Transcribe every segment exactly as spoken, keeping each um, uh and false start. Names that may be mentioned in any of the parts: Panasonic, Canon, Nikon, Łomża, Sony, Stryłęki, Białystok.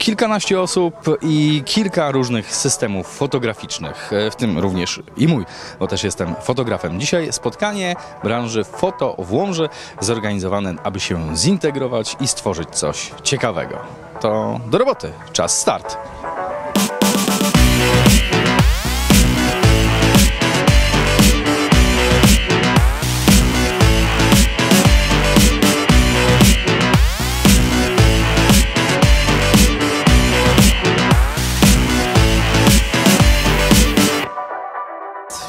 Kilkanaście osób i kilka różnych systemów fotograficznych, w tym również i mój, bo też jestem fotografem. Dzisiaj spotkanie branży foto w Łomży, zorganizowane, aby się zintegrować i stworzyć coś ciekawego. To do roboty, czas start!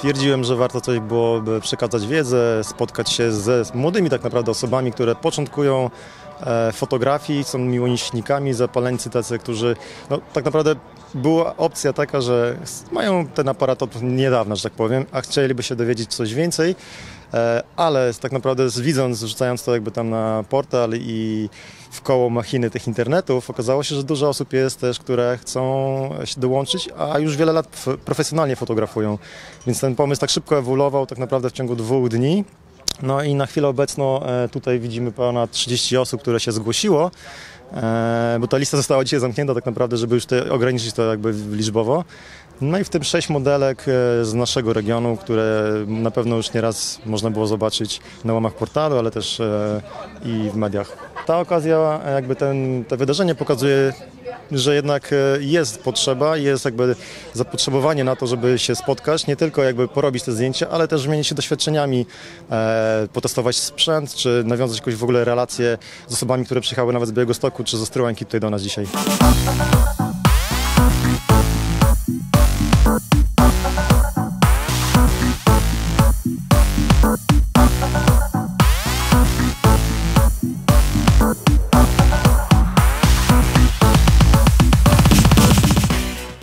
Stwierdziłem, że warto coś byłoby przekazać wiedzę, spotkać się ze młodymi tak naprawdę osobami, które początkują e, fotografii, są miłośnikami, zapaleńcy tacy, którzy no, tak naprawdę była opcja taka, że mają ten aparat od niedawna, że tak powiem, a chcieliby się dowiedzieć coś więcej, e, ale tak naprawdę widząc, rzucając to jakby tam na portal i w koło machiny tych internetów, okazało się, że dużo osób jest też, które chcą się dołączyć, a już wiele lat profesjonalnie fotografują, więc ten pomysł tak szybko ewoluował tak naprawdę w ciągu dwóch dni. No i na chwilę obecną e, tutaj widzimy ponad trzydzieści osób, które się zgłosiło, e, bo ta lista została dzisiaj zamknięta tak naprawdę, żeby już te, ograniczyć to jakby liczbowo. No i w tym sześć modelek e, z naszego regionu, które na pewno już nieraz można było zobaczyć na łamach portalu, ale też e, i w mediach. Ta okazja, jakby ten, to wydarzenie pokazuje, że jednak jest potrzeba, jest jakby zapotrzebowanie na to, żeby się spotkać, nie tylko jakby porobić te zdjęcia, ale też wymienić się doświadczeniami, e, potestować sprzęt, czy nawiązać jakąś w ogóle relacje z osobami, które przyjechały nawet z Białegostoku, czy ze Stryłęki tutaj do nas dzisiaj.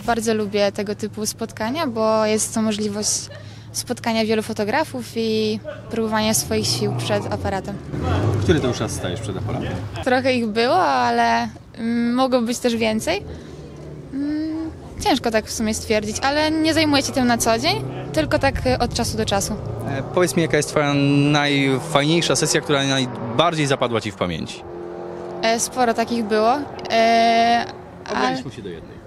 Bardzo lubię tego typu spotkania, bo jest to możliwość spotkania wielu fotografów i próbowania swoich sił przed aparatem. Który to już raz stajesz przed aparatem? Trochę ich było, ale mogło być też więcej. Ciężko tak w sumie stwierdzić, ale nie zajmuję się tym na co dzień, tylko tak od czasu do czasu. E, powiedz mi, jaka jest twoja najfajniejsza sesja, która najbardziej zapadła ci w pamięci? E, sporo takich było. E, Ograniczmy się do jednej.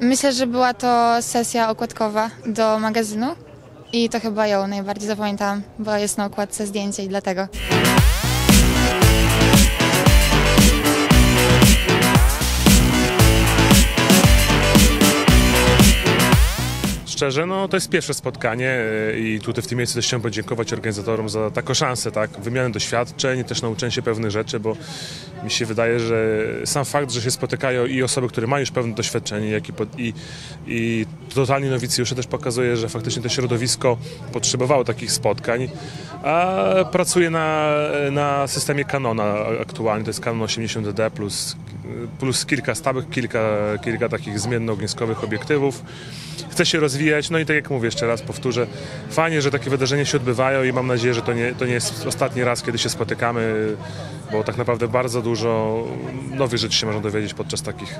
Myślę, że była to sesja okładkowa do magazynu i to chyba ją najbardziej zapamiętałam, bo jest na okładce zdjęcie i dlatego. Szczerze, no to jest pierwsze spotkanie i tutaj w tym miejscu też chciałem podziękować organizatorom za taką szansę, tak, wymianę doświadczeń, też nauczenie się pewnych rzeczy, bo mi się wydaje, że sam fakt, że się spotykają i osoby, które mają już pewne doświadczenie, jak i, i, i totalni nowicjusze, też pokazuje, że faktycznie to środowisko potrzebowało takich spotkań, a pracuję na, na systemie Canona aktualnie, to jest Canon osiemdziesiąt D plus, plus kilka stałych, kilka, kilka takich zmiennoogniskowych obiektywów. Chcę się rozwijać, no i tak jak mówię, jeszcze raz powtórzę, fajnie, że takie wydarzenia się odbywają i mam nadzieję, że to nie, to nie jest ostatni raz, kiedy się spotykamy, bo tak naprawdę bardzo dużo nowych rzeczy się można dowiedzieć podczas takich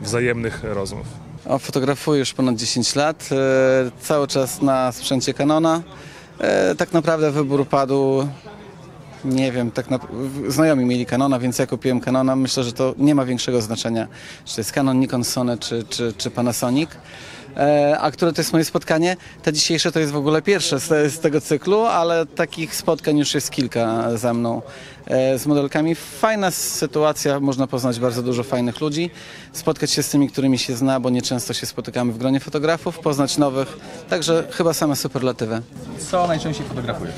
wzajemnych rozmów. Fotografuję już ponad dziesięć lat, cały czas na sprzęcie Canona. Tak naprawdę wybór padł, nie wiem, tak na... znajomi mieli Canona, więc ja kupiłem Canona. Myślę, że to nie ma większego znaczenia, czy to jest Canon, Nikon, Sony czy, czy, czy Panasonic. A które to jest moje spotkanie? Te dzisiejsze to jest w ogóle pierwsze z tego cyklu, ale takich spotkań już jest kilka ze mną z modelkami. Fajna sytuacja, można poznać bardzo dużo fajnych ludzi, spotkać się z tymi, którymi się zna, bo nieczęsto się spotykamy w gronie fotografów, poznać nowych, także chyba same superlatywy. Co najczęściej fotografujesz?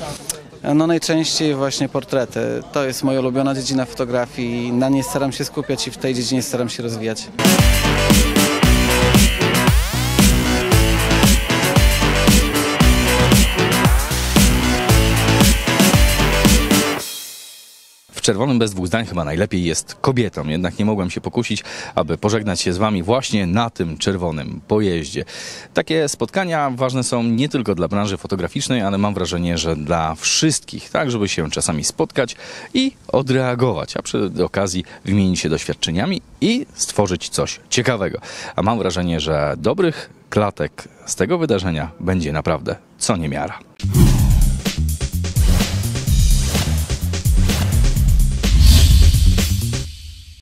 No najczęściej właśnie portrety. To jest moja ulubiona dziedzina fotografii, na niej staram się skupiać i w tej dziedzinie staram się rozwijać. W czerwonym bez dwóch zdań chyba najlepiej jest kobietą, jednak nie mogłem się pokusić, aby pożegnać się z wami właśnie na tym czerwonym pojeździe. Takie spotkania ważne są nie tylko dla branży fotograficznej, ale mam wrażenie, że dla wszystkich, tak żeby się czasami spotkać i odreagować, a przy okazji wymienić się doświadczeniami i stworzyć coś ciekawego. A mam wrażenie, że dobrych klatek z tego wydarzenia będzie naprawdę co niemiara.